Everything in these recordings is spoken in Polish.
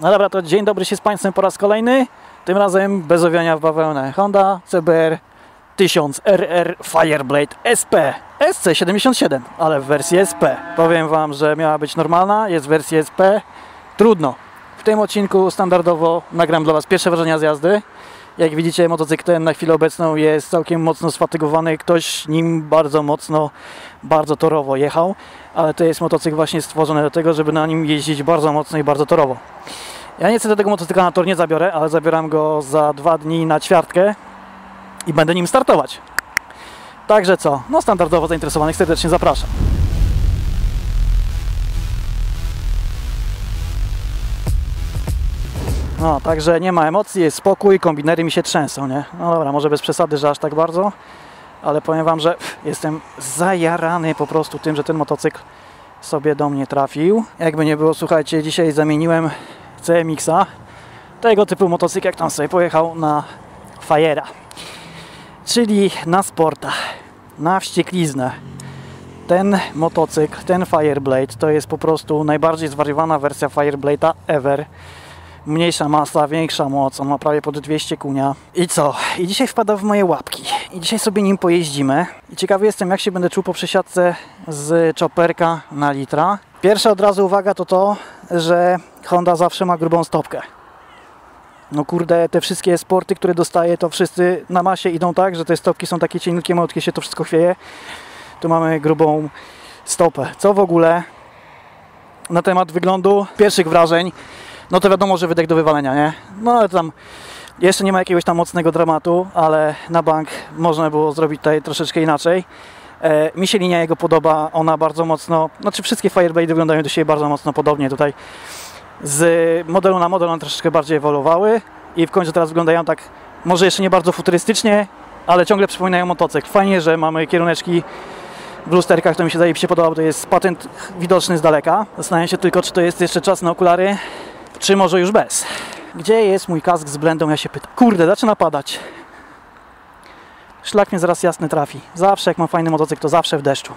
No dobra, to dzień dobry się z Państwem po raz kolejny. Tym razem bez owiania w bawełnę. Honda CBR 1000 RR Fireblade SP SC77, ale w wersji SP. Powiem Wam, że miała być normalna, jest w wersji SP. Trudno. W tym odcinku standardowo nagram dla Was pierwsze wrażenia z jazdy. Jak widzicie, motocykl ten na chwilę obecną jest całkiem mocno sfatygowany. Ktoś nim bardzo mocno, bardzo torowo jechał. Ale to jest motocykl właśnie stworzony do tego, żeby na nim jeździć bardzo mocno i bardzo torowo. Ja niestety tego motocykla na tor nie zabiorę, ale zabieram go za 2 dni na ćwiartkę i będę nim startować. Także co? No standardowo zainteresowanych serdecznie zapraszam. No, także nie ma emocji, jest spokój, kombinery mi się trzęsą, nie? No dobra, może bez przesady, że aż tak bardzo, ale powiem Wam, że jestem zajarany po prostu tym, że ten motocykl sobie do mnie trafił. Jakby nie było, słuchajcie, dzisiaj zamieniłem CMX-a, tego typu motocykl, jak tam sobie pojechał, na fajera, czyli na sporta, na wściekliznę. Ten motocykl, ten Fireblade, to jest po prostu najbardziej zwariowana wersja Fireblade'a ever. Mniejsza masa, większa moc, on ma prawie pod 200 kunia. I co? I dzisiaj wpada w moje łapki. I dzisiaj sobie nim pojeździmy. I ciekawy jestem, jak się będę czuł po przesiadce z chopperka na litra. Pierwsza od razu uwaga to, że Honda zawsze ma grubą stopkę. No kurde, te wszystkie sporty, które dostaję, to wszyscy na masie idą tak, że te stopki są takie cieniutkie, malutkie się to wszystko chwieje. Tu mamy grubą stopę. Co w ogóle na temat wyglądu, pierwszych wrażeń, no to wiadomo, że wydech do wywalenia, nie? No ale tam jeszcze nie ma jakiegoś tam mocnego dramatu, ale na bank można było zrobić tutaj troszeczkę inaczej. Mi się linia jego podoba, ona bardzo mocno, znaczy wszystkie Fireblade wyglądają do siebie bardzo mocno podobnie tutaj. Z modelu na model one troszeczkę bardziej ewoluowały i w końcu teraz wyglądają tak, może jeszcze nie bardzo futurystycznie, ale ciągle przypominają motocykl. Fajnie, że mamy kieruneczki w lusterkach, to mi się zajebiście podoba, bo to jest patent widoczny z daleka. Zastanawiam się tylko, czy to jest jeszcze czas na okulary, czy może już bez. Gdzie jest mój kask z blendą, ja się pytam. Kurde, zaczyna padać. Szlak mnie zaraz jasny trafi. Zawsze jak mam fajny motocykl, to zawsze w deszczu.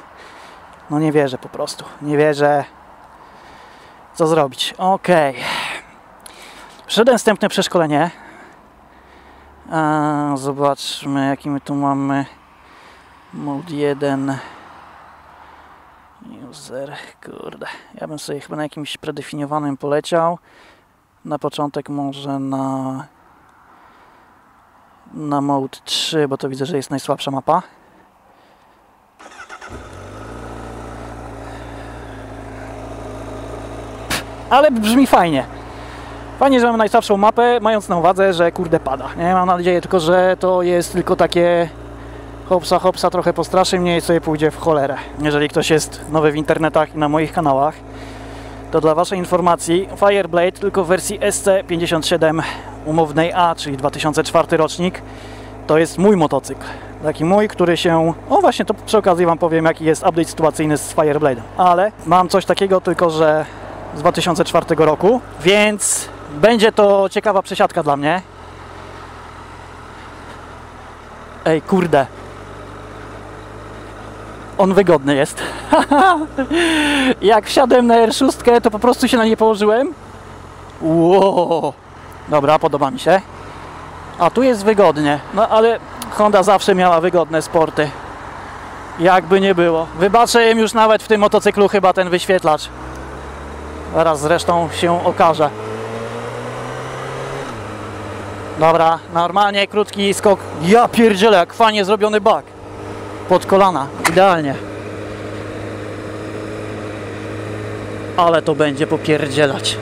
No nie wierzę po prostu. Nie wierzę. Co zrobić? Okej. Przeszedłem wstępne przeszkolenie. Zobaczmy, jaki my tu mamy. Mode 1. User, kurde, ja bym sobie chyba na jakimś predefiniowanym poleciał. Na początek może na mode 3, bo to widzę, że jest najsłabsza mapa. Ale brzmi fajnie. Fajnie, że mamy najsłabszą mapę, mając na uwadze, że kurde pada. Nie, mam nadzieję tylko, że to jest tylko takie hopsa, hopsa, trochę postraszy mnie i sobie pójdzie w cholerę. Jeżeli ktoś jest nowy w internetach i na moich kanałach, to dla Waszej informacji Fireblade tylko w wersji SC57 umownej A, czyli 2004 rocznik, to jest mój motocykl. Taki mój, który się... O właśnie, to przy okazji Wam powiem, jaki jest update sytuacyjny z Fireblade'em. Ale mam coś takiego, tylko że z 2004 roku, więc będzie to ciekawa przesiadka dla mnie. Ej, kurde. On wygodny jest. Jak wsiadłem na R6, to po prostu się na nie położyłem. Wow. Dobra, podoba mi się. A tu jest wygodnie. No ale Honda zawsze miała wygodne sporty. Jakby nie było. Wybaczę im już nawet w tym motocyklu chyba ten wyświetlacz. Zaraz zresztą się okaże. Dobra, normalnie krótki skok. Ja pierdzielę, jak fajnie zrobiony bak. Pod kolana, idealnie. Ale to będzie popierdzielać.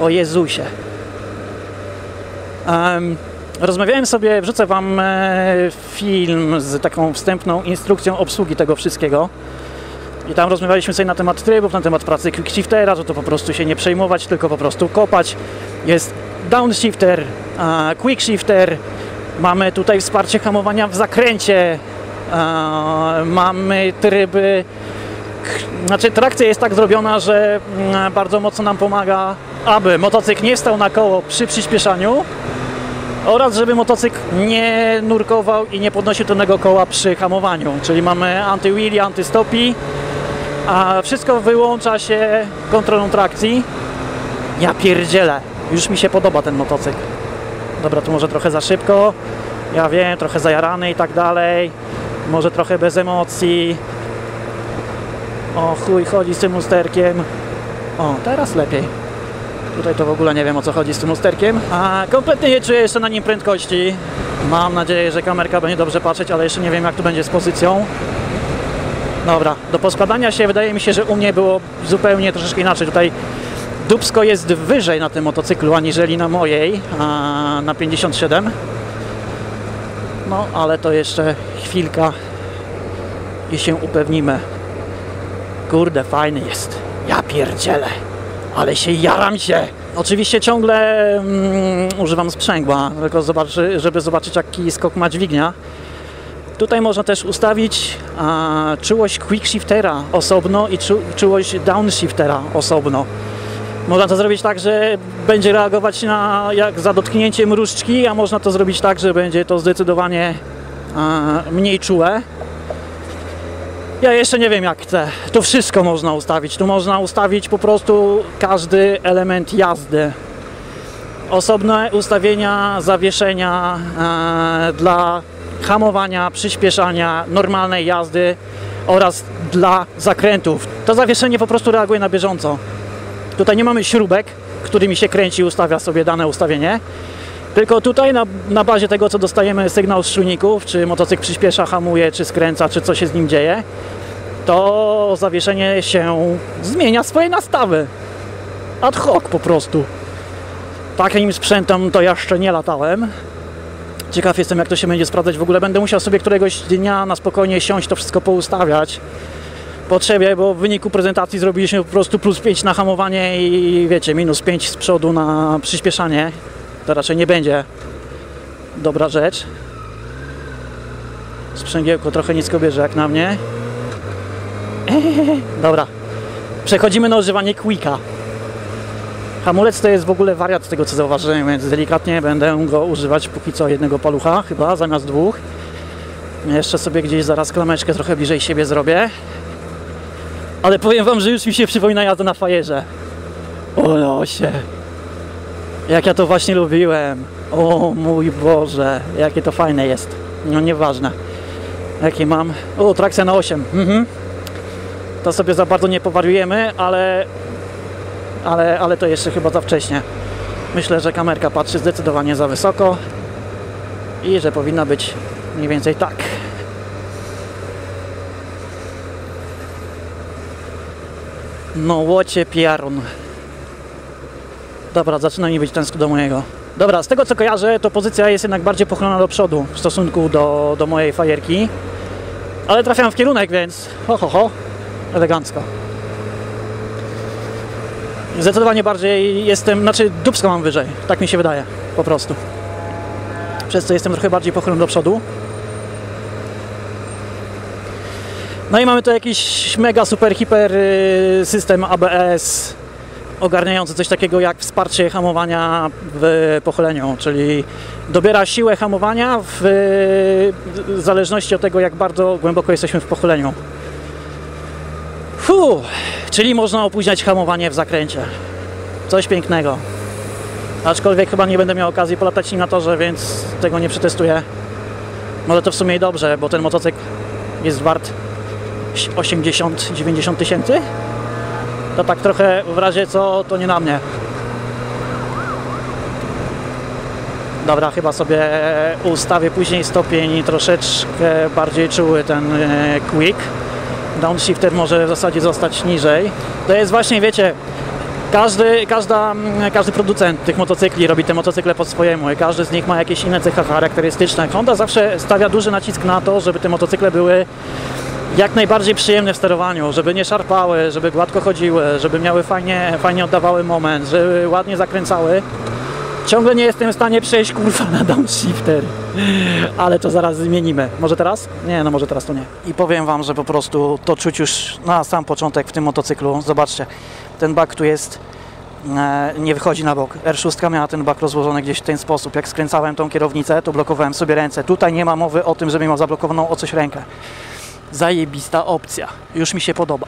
O Jezusie. Rozmawiałem sobie, wrzucę Wam film z taką wstępną instrukcją obsługi tego wszystkiego. I tam rozmawialiśmy sobie na temat trybów, na temat pracy quickshiftera, że to po prostu się nie przejmować, tylko po prostu kopać. Jest downshifter, quickshifter. Mamy tutaj wsparcie hamowania w zakręcie, mamy tryby, znaczy trakcja jest tak zrobiona, że bardzo mocno nam pomaga, aby motocykl nie stał na koło przy przyspieszaniu oraz żeby motocykl nie nurkował i nie podnosił tylnego koła przy hamowaniu, czyli mamy anty-wheelie, anty-stopi, a wszystko wyłącza się kontrolą trakcji. Ja pierdzielę, już mi się podoba ten motocykl. Dobra, tu może trochę za szybko, ja wiem, trochę zajarany i tak dalej, może trochę bez emocji. O chuj, chodzi z tym lusterkiem. O, teraz lepiej. Tutaj to w ogóle nie wiem, o co chodzi z tym lusterkiem. A kompletnie nie czuję jeszcze na nim prędkości. Mam nadzieję, że kamerka będzie dobrze patrzeć, ale jeszcze nie wiem, jak to będzie z pozycją. Dobra, do poskładania się wydaje mi się, że u mnie było zupełnie troszeczkę inaczej. Tutaj dupsko jest wyżej na tym motocyklu, aniżeli na mojej, na 57. No, ale to jeszcze chwilka i się upewnimy. Kurde, fajny jest. Ja pierdzielę, ale się jaram się. Oczywiście ciągle używam sprzęgła, tylko żeby zobaczyć, jaki skok ma dźwignia. Tutaj można też ustawić czułość quickshiftera osobno i czułość downshiftera osobno. Można to zrobić tak, że będzie reagować na, jak za dotknięciem różdżki, a można to zrobić tak, że będzie to zdecydowanie mniej czułe. Ja jeszcze nie wiem, jak chcę. Tu wszystko można ustawić. Tu można ustawić po prostu każdy element jazdy. Osobne ustawienia zawieszenia dla hamowania, przyspieszania, normalnej jazdy oraz dla zakrętów. To zawieszenie po prostu reaguje na bieżąco. Tutaj nie mamy śrubek, którymi się kręci i ustawia sobie dane ustawienie. Tylko tutaj na bazie tego, co dostajemy sygnał z czujników, czy motocykl przyspiesza, hamuje, czy skręca, czy co się z nim dzieje, to zawieszenie się zmienia swoje nastawy. Ad hoc po prostu. Takim sprzętem to jeszcze nie latałem. Ciekaw jestem, jak to się będzie sprawdzać. W ogóle będę musiał sobie któregoś dnia na spokojnie siąść, to wszystko poustawiać. Potrzebie, bo w wyniku prezentacji zrobiliśmy po prostu plus 5 na hamowanie i wiecie, minus 5 z przodu na przyspieszanie. To raczej nie będzie dobra rzecz. Sprzęgiełko trochę nisko bierze jak na mnie. Dobra. Przechodzimy na używanie quicka. Hamulec to jest w ogóle wariat z tego, co zauważyłem, więc delikatnie będę go używać póki co jednego palucha chyba, zamiast dwóch. Jeszcze sobie gdzieś zaraz klameczkę trochę bliżej siebie zrobię. Ale powiem wam, że już mi się przypomina jazda na fajerze. O losie. Jak ja to właśnie lubiłem. O mój Boże, jakie to fajne jest. No nieważne. Jakie mam... O, trakcja na 8. To sobie za bardzo nie powariujemy, ale to jeszcze chyba za wcześnie. Myślę, że kamerka patrzy zdecydowanie za wysoko i że powinna być mniej więcej tak. No łocie piarun. Dobra, zaczyna mi być tęskno do mojego. Dobra, z tego co kojarzę, to pozycja jest jednak bardziej pochylona do przodu w stosunku do mojej fajerki. Ale trafiam w kierunek, więc ho, ho, ho, elegancko. Zdecydowanie bardziej jestem, znaczy dupsko mam wyżej, tak mi się wydaje, po prostu. Przez co jestem trochę bardziej pochylony do przodu. No i mamy tu jakiś mega, super, hiper system ABS ogarniający coś takiego jak wsparcie hamowania w pochyleniu, czyli dobiera siłę hamowania w zależności od tego, jak bardzo głęboko jesteśmy w pochyleniu. Fuh, czyli można opóźniać hamowanie w zakręcie. Coś pięknego. Aczkolwiek chyba nie będę miał okazji polatać nim na torze, więc tego nie przetestuję. Może to w sumie i dobrze, bo ten motocykl jest wart 80-90 tysięcy? To tak trochę w razie co, to nie na mnie. Dobra, chyba sobie ustawię później stopień troszeczkę bardziej czuły ten quick. Downshifter może w zasadzie zostać niżej. To jest właśnie, wiecie, każdy producent tych motocykli robi te motocykle pod swojemu i każdy z nich ma jakieś inne cechy charakterystyczne. Honda zawsze stawia duży nacisk na to, żeby te motocykle były jak najbardziej przyjemne w sterowaniu, żeby nie szarpały, żeby gładko chodziły, żeby miały fajnie oddawały moment, żeby ładnie zakręcały. Ciągle nie jestem w stanie przejść kurwa na downshifter, ale to zaraz zmienimy. Może teraz? Nie, no może teraz to nie. I powiem wam, że po prostu to czuć już na sam początek w tym motocyklu. Zobaczcie, ten bak tu jest, nie wychodzi na bok. R6 miała ten bak rozłożony gdzieś w ten sposób. Jak skręcałem tą kierownicę, to blokowałem sobie ręce. Tutaj nie ma mowy o tym, żebym miał zablokowaną o coś rękę. Zajebista opcja. Już mi się podoba.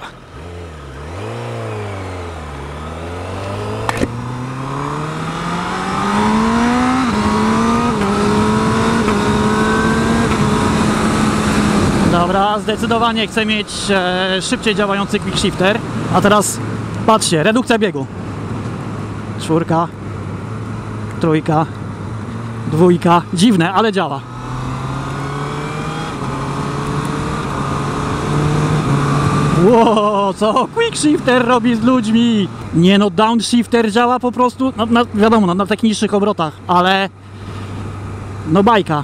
zdecydowanie chcę mieć szybciej działający quick shifter. A teraz patrzcie, redukcja biegu. 4, 3, 2. Dziwne, ale działa. Wow, co quick shifter robi z ludźmi? Nie no, downshifter działa po prostu, wiadomo, na tak niższych obrotach, ale no bajka.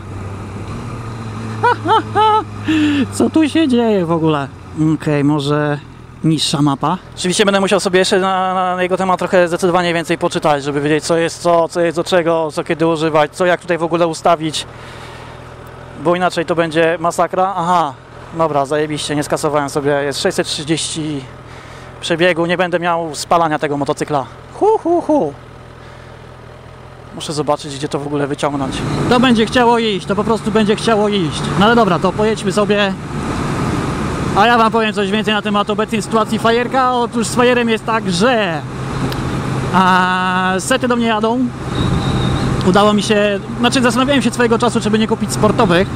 Co tu się dzieje w ogóle? Okej, może niższa mapa. Oczywiście będę musiał sobie jeszcze na jego temat trochę zdecydowanie więcej poczytać, żeby wiedzieć co jest do czego, co kiedy używać, co jak tutaj w ogóle ustawić, bo inaczej to będzie masakra. Aha, dobra, zajebiście, nie skasowałem sobie, jest 630 przebiegu, nie będę miał spalania tego motocykla. Muszę zobaczyć, gdzie to w ogóle wyciągnąć. To będzie chciało iść, to po prostu będzie chciało iść. No ale dobra, to pojedźmy sobie. A ja wam powiem coś więcej na temat obecnej sytuacji fajerka. Otóż z fajerem jest tak, że sety do mnie jadą. Udało mi się, znaczy zastanawiałem się swojego czasu, żeby nie kupić sportowych.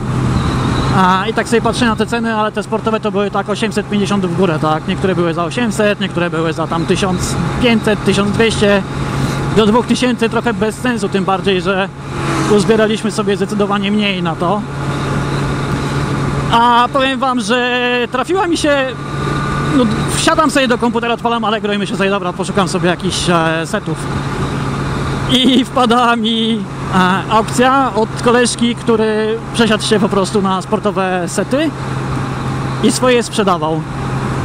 I tak sobie patrzę na te ceny, ale te sportowe to były tak 850 w górę, tak? Niektóre były za 800, niektóre były za tam 1500, 1200. Do 2000 trochę bez sensu, tym bardziej, że uzbieraliśmy sobie zdecydowanie mniej na to. A powiem wam, że trafiła mi się... No, wsiadam sobie do komputera, odpalam Allegro i myślę sobie, dobra, poszukam sobie jakichś setów. I wpada mi aukcja od koleżki, który przesiadł się po prostu na sportowe sety i swoje sprzedawał.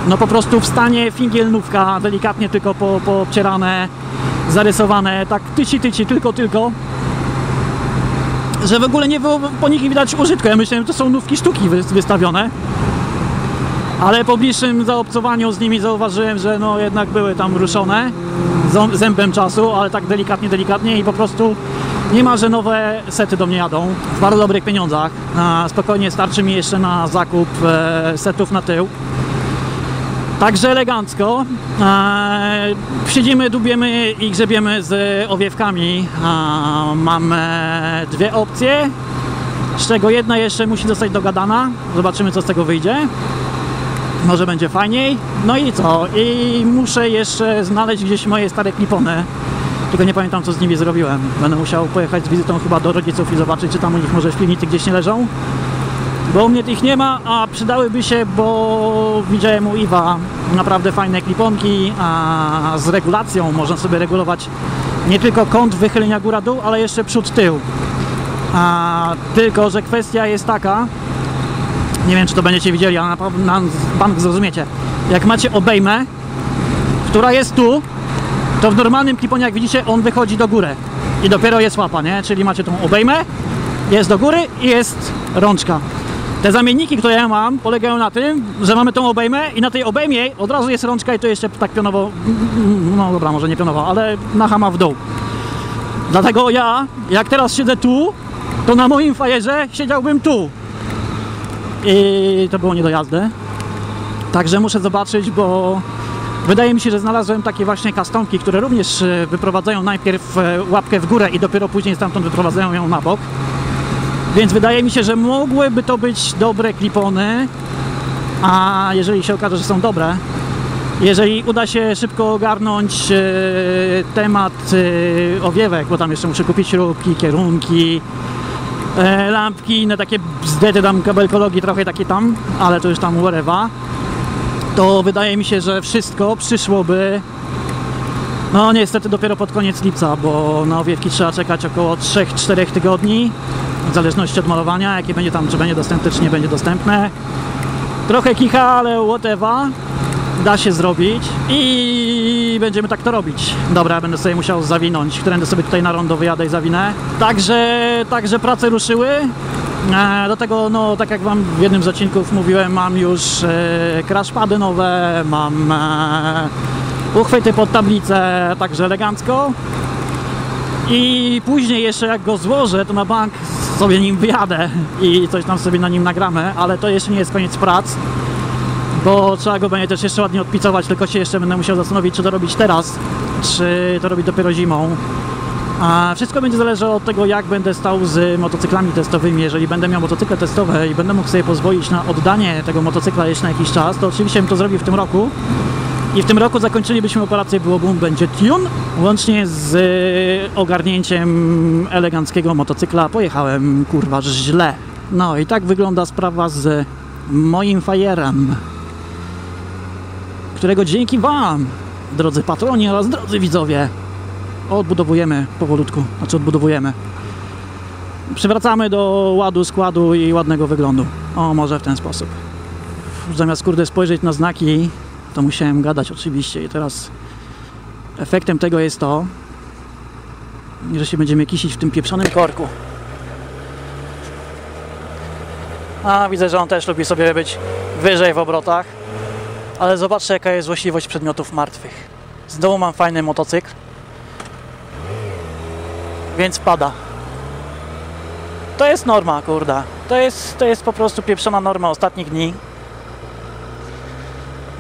No po prostu w stanie fingielnówka, delikatnie tylko poobcierane, zarysowane, tak tyci, tylko, że w ogóle nie było po nich widać użytku. Ja myślałem, że to są nówki sztuki wystawione, ale po bliższym zaobcowaniu z nimi zauważyłem, że no jednak były tam ruszone zębem czasu, ale tak delikatnie i po prostu niemalże nowe sety do mnie jadą w bardzo dobrych pieniądzach. Spokojnie starczy mi jeszcze na zakup setów na tył. Także elegancko. Siedzimy, dubiemy i grzebiemy z owiewkami. Mam dwie opcje, z czego jedna jeszcze musi zostać dogadana. Zobaczymy, co z tego wyjdzie. Może będzie fajniej. No i co? I muszę jeszcze znaleźć gdzieś moje stare klipony. Tylko nie pamiętam, co z nimi zrobiłem. Będę musiał pojechać z wizytą chyba do rodziców i zobaczyć, czy tam u nich może filmiki gdzieś nie leżą. Bo u mnie tych nie ma, a przydałyby się, bo widziałem u Iwa naprawdę fajne kliponki, a z regulacją można sobie regulować nie tylko kąt wychylenia góra-dół, ale jeszcze przód-tył. Tylko że kwestia jest taka, nie wiem, czy to będziecie widzieli, ale na pewno bank zrozumiecie. Jak macie obejmę, która jest tu, to w normalnym kliponie, jak widzicie, on wychodzi do góry i dopiero jest łapa, nie? Czyli macie tą obejmę, jest do góry i jest rączka. Te zamienniki, które ja mam, polegają na tym, że mamy tą obejmę i na tej obejmie od razu jest rączka i to jeszcze tak pionowo, no dobra, może nie pionowo, ale na hama w dół. Dlatego ja, jak teraz siedzę tu, to na moim fajerze siedziałbym tu. I to było niedojazdy. Także muszę zobaczyć, bo wydaje mi się, że znalazłem takie właśnie kastonki, które również wyprowadzają najpierw łapkę w górę i dopiero później stamtąd wyprowadzają ją na bok. Więc wydaje mi się, że mogłyby to być dobre klipony, a jeżeli się okaże, że są dobre, jeżeli uda się szybko ogarnąć temat owiewek, bo tam jeszcze muszę kupić śrubki, kierunki, lampki, inne takie bzdety, tam kabelkologii, trochę takie tam, ale to już tam whatever, to wydaje mi się, że wszystko przyszłoby, no niestety dopiero pod koniec lipca, bo na owiewki trzeba czekać około 3-4 tygodni. W zależności od malowania, jakie będzie tam, czy będzie dostępne, czy nie będzie dostępne. Trochę kicha, ale whatever. Da się zrobić i będziemy tak to robić. Dobra, będę sobie musiał zawinąć. Którędy sobie tutaj na rondo wyjadę i zawinę. Także prace ruszyły. Do tego, no tak jak wam w jednym z odcinków mówiłem, mam już crashpady nowe, mam uchwyty pod tablicę, także elegancko. I później jeszcze jak go złożę, to na bank sobie nim wyjadę i coś tam sobie na nim nagramy, ale to jeszcze nie jest koniec prac, bo trzeba go będzie też jeszcze ładnie odpicować, tylko się jeszcze będę musiał zastanowić, czy to robić teraz, czy to robić dopiero zimą. A wszystko będzie zależało od tego, jak będę stał z motocyklami testowymi. Jeżeli będę miał motocykle testowe i będę mógł sobie pozwolić na oddanie tego motocykla jeszcze na jakiś czas, to oczywiście bym to zrobił w tym roku. I w tym roku zakończylibyśmy operację Było Boom Będzie Tune. Łącznie z ogarnięciem eleganckiego motocykla pojechałem, kurwa, źle. No i tak wygląda sprawa z moim fajerem, którego dzięki Wam, drodzy patroni oraz drodzy widzowie, odbudowujemy powolutku, znaczy odbudowujemy. Przywracamy do ładu, składu i ładnego wyglądu. O, może w ten sposób. Zamiast, kurde, spojrzeć na znaki, to musiałem gadać oczywiście i teraz efektem tego jest to, że się będziemy kisić w tym pieprzonym korku. A widzę, że on też lubi sobie być wyżej w obrotach. Ale zobaczcie, jaka jest złośliwość przedmiotów martwych. Z dołu mam fajny motocykl, więc pada. To jest norma, kurda. To jest po prostu pieprzona norma ostatnich dni.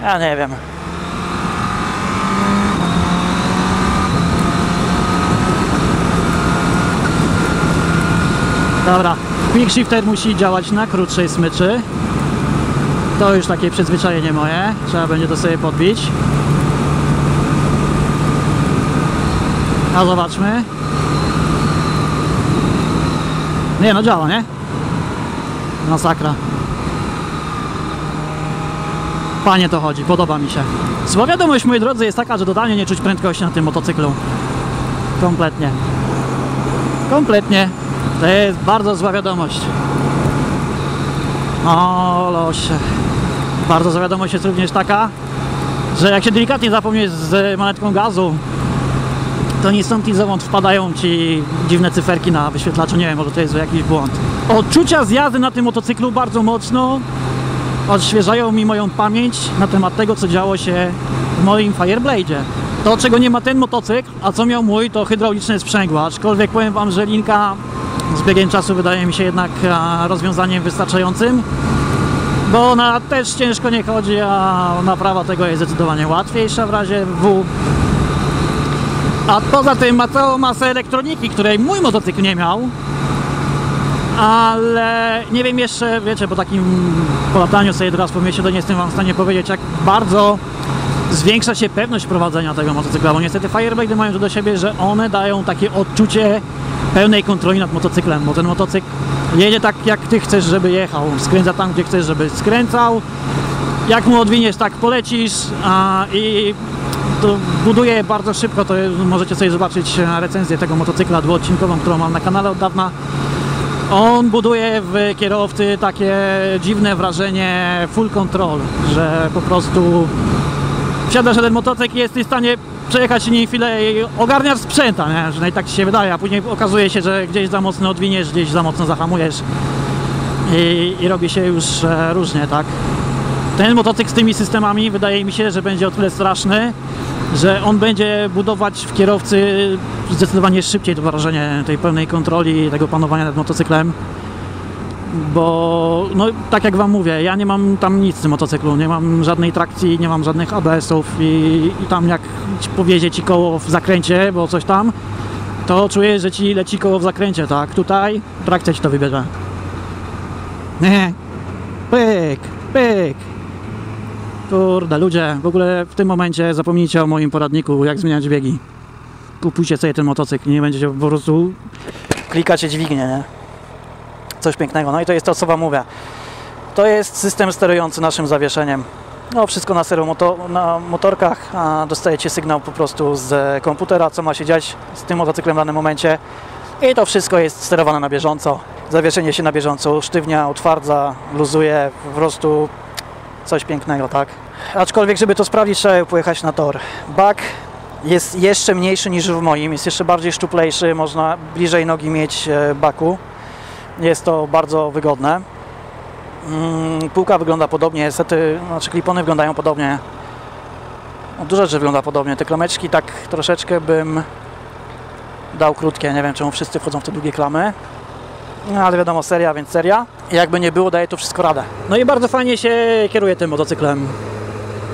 Ja nie wiem. Dobra, quick shifter musi działać na krótszej smyczy. To już takie przyzwyczajenie moje. Trzeba będzie to sobie podbić. A zobaczmy. Nie, no działa, nie? Masakra. Fajnie to chodzi, podoba mi się. Zła wiadomość, moi drodzy, jest taka, że totalnie nie czuć prędkości na tym motocyklu. Kompletnie. Kompletnie. To jest bardzo zła wiadomość. O losie. Bardzo zła wiadomość jest również taka, że jak się delikatnie zapomnieć z manetką gazu, to ni stąd ni zowąd wpadają ci dziwne cyferki na wyświetlaczu. Nie wiem, może to jest jakiś błąd. Odczucia z jazdy na tym motocyklu bardzo mocno odświeżają mi moją pamięć na temat tego, co działo się w moim Fireblade'zie. To, czego nie ma ten motocykl, a co miał mój, to hydrauliczne sprzęgło. Aczkolwiek powiem Wam, że linka z biegiem czasu wydaje mi się jednak rozwiązaniem wystarczającym, bo ona też ciężko nie chodzi, a naprawa tego jest zdecydowanie łatwiejsza w razie W. A poza tym ma całą masę elektroniki, której mój motocykl nie miał. Ale nie wiem jeszcze, wiecie, po takim polataniu sobie teraz po mieście, to nie jestem Wam w stanie powiedzieć, jak bardzo zwiększa się pewność prowadzenia tego motocykla, bo niestety Fireblade'y mają to do siebie, że one dają takie odczucie pełnej kontroli nad motocyklem, bo ten motocykl jedzie tak, jak Ty chcesz, żeby jechał, skręca tam, gdzie chcesz, żeby skręcał, jak mu odwiniesz, tak polecisz, i to buduje bardzo szybko. To możecie sobie zobaczyć recenzję tego motocykla dwuodcinkową, którą mam na kanale od dawna. On buduje w kierowcy takie dziwne wrażenie full control, że po prostu wsiadasz na ten motocykl i jesteś w stanie przejechać nim chwilę i ogarniasz sprzęta, nie? Że tak Ci się wydaje, a później okazuje się, że gdzieś za mocno odwiniesz, gdzieś za mocno zahamujesz i robi się już różnie, tak? Ten motocykl z tymi systemami wydaje mi się, że będzie o tyle straszny, że on będzie budować w kierowcy zdecydowanie szybciej to wrażenie tej pełnej kontroli i tego panowania nad motocyklem, bo no, tak jak Wam mówię, ja nie mam tam nic w tym motocyklu, nie mam żadnej trakcji, nie mam żadnych ABS-ów i tam jak powiedzie Ci koło w zakręcie, bo coś tam, to czujesz, że Ci leci koło w zakręcie, tak? Tutaj trakcja Ci to wybierze. Pyk, pyk. Kurde, ludzie, w ogóle w tym momencie zapomnijcie o moim poradniku, jak zmieniać biegi. Kupujcie sobie ten motocykl, nie będziecie po prostu klikacie dźwignię, nie? Coś pięknego. No i to jest to, co Wam mówię. To jest system sterujący naszym zawieszeniem. No, wszystko na motorkach, a dostajecie sygnał po prostu z komputera, co ma się dziać z tym motocyklem w danym momencie. I to wszystko jest sterowane na bieżąco. Zawieszenie się na bieżąco usztywnia, utwardza, luzuje, po prostu coś pięknego, tak? Aczkolwiek, żeby to sprawdzić, trzeba pojechać na tor. Bak jest jeszcze mniejszy niż w moim, jest jeszcze bardziej szczuplejszy, można bliżej nogi mieć baku. Jest to bardzo wygodne. Półka wygląda podobnie, niestety, znaczy klipony wyglądają podobnie. No, dużo rzeczy wygląda podobnie, te klameczki tak troszeczkę bym dał krótkie, nie wiem czemu wszyscy wchodzą w te długie klamy. No, ale wiadomo, seria, więc seria. Jakby nie było, daje to wszystko radę. No i bardzo fajnie się kieruje tym motocyklem.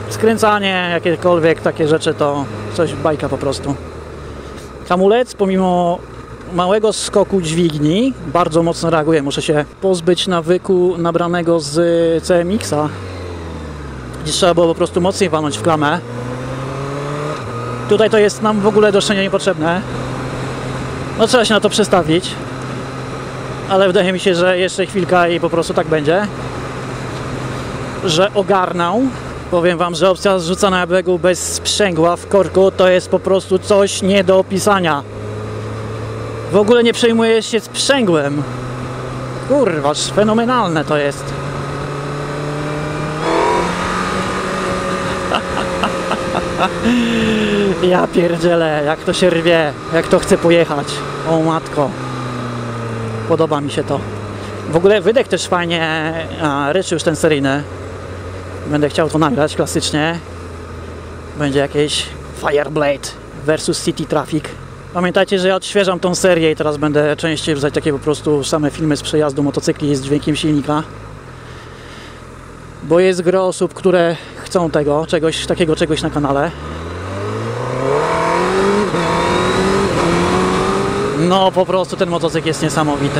Skręcanie, jakiekolwiek takie rzeczy, to coś bajka po prostu. Hamulec pomimo małego skoku dźwigni bardzo mocno reaguje. Muszę się pozbyć nawyku nabranego z CMX-a, gdzie trzeba było po prostu mocniej walnąć w klamę. Tutaj to jest nam w ogóle do szczęścia niepotrzebne. No trzeba się na to przestawić, ale wydaje mi się, że jeszcze chwilka i po prostu tak będzie, że ogarnął. Powiem wam, że opcja zrzucana na biegu bez sprzęgła w korku to jest po prostu coś nie do opisania. W ogóle nie przejmujesz się sprzęgłem. Kurwa, fenomenalne to jest. Ja pierdzielę, jak to się rwie, jak to chce pojechać. O matko. Podoba mi się to. W ogóle wydech też fajnie ryczy już ten seryjny. Będę chciał to nagrać klasycznie. Będzie jakieś Fireblade versus City Traffic. Pamiętajcie, że ja odświeżam tą serię i teraz będę częściej wrzucać takie po prostu same filmy z przejazdu motocykli z dźwiękiem silnika. Bo jest gro osób, które chcą tego, czegoś takiego na kanale. No po prostu ten motocykl jest niesamowity.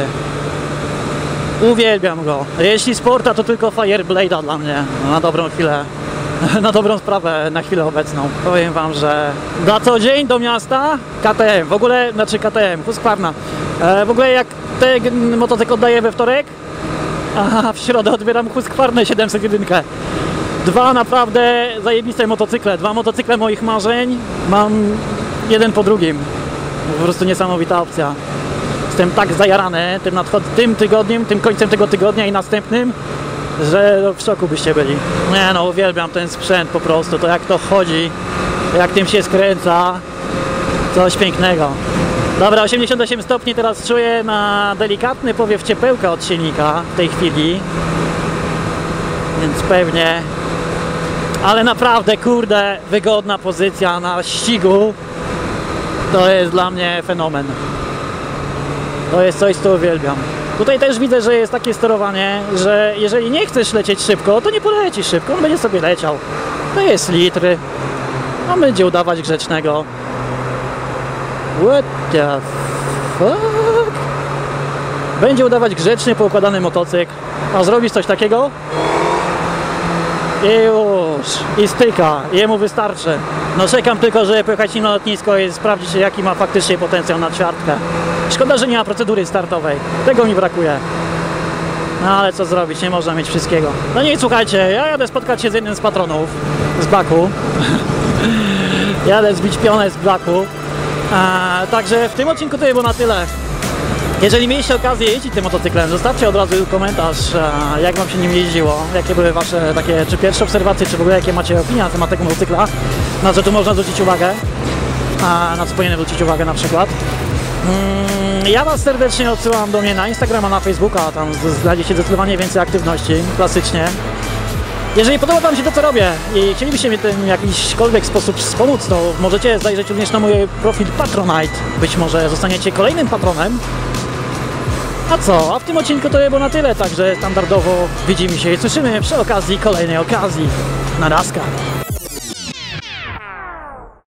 Uwielbiam go. Jeśli sporta, to tylko Fireblade'a dla mnie. Na dobrą chwilę. Na dobrą sprawę, na chwilę obecną. Powiem wam, że na co dzień do miasta KTM. W ogóle, znaczy KTM, Husqvarna. W ogóle jak ten motocykl oddaję we wtorek, a w środę odbieram Husqvarnę 701. Dwa naprawdę zajebiste motocykle. Dwa motocykle moich marzeń. Mam jeden po drugim. Po prostu niesamowita opcja. Jestem tak zajarany tym tygodniem, tym końcem tego tygodnia i następnym, że w szoku byście byli. Nie no, uwielbiam ten sprzęt po prostu, to jak to chodzi, jak tym się skręca, coś pięknego. Dobra, 88 stopni teraz czuję na delikatny powiew ciepełka od silnika w tej chwili, więc pewnie, ale naprawdę kurde, wygodna pozycja na ścigu, to jest dla mnie fenomen. To jest coś, co uwielbiam. Tutaj też widzę, że jest takie sterowanie, że jeżeli nie chcesz lecieć szybko, to nie polecisz szybko, on będzie sobie leciał. To jest litry. On będzie udawać grzecznego. What the fuck? Będzie udawać grzeczny, poukładany motocykl. A zrobisz coś takiego? I już. I styka. Jemu wystarczy. No czekam tylko, żeby pojechać nim na lotnisko i sprawdzić, jaki ma faktycznie potencjał na ćwiartkę. Szkoda, że nie ma procedury startowej. Tego mi brakuje. No ale co zrobić, nie można mieć wszystkiego. No nie, słuchajcie, ja jadę spotkać się z jednym z patronów z Baku. Jadę zbić pionę z Baku. Także w tym odcinku to było na tyle. Jeżeli mieliście okazję jeździć tym motocyklem, zostawcie od razu komentarz, jak wam się nim jeździło, jakie były wasze takie, czy pierwsze obserwacje, czy w ogóle jakie macie opinie na temat tego motocykla, na co tu można zwrócić uwagę, na co powinienem zwrócić uwagę na przykład. Ja was serdecznie odsyłam do mnie na Instagrama, na Facebooka, tam znajdziecie zdecydowanie więcej aktywności, klasycznie. Jeżeli podoba wam się to, co robię i chcielibyście mnie w jakiśkolwiek sposób pomóc, to możecie zajrzeć również na mój profil Patronite. Być może zostaniecie kolejnym patronem. A co? A w tym odcinku to było na tyle, także standardowo widzimy się i słyszymy przy okazji kolejnej okazji. Na razie.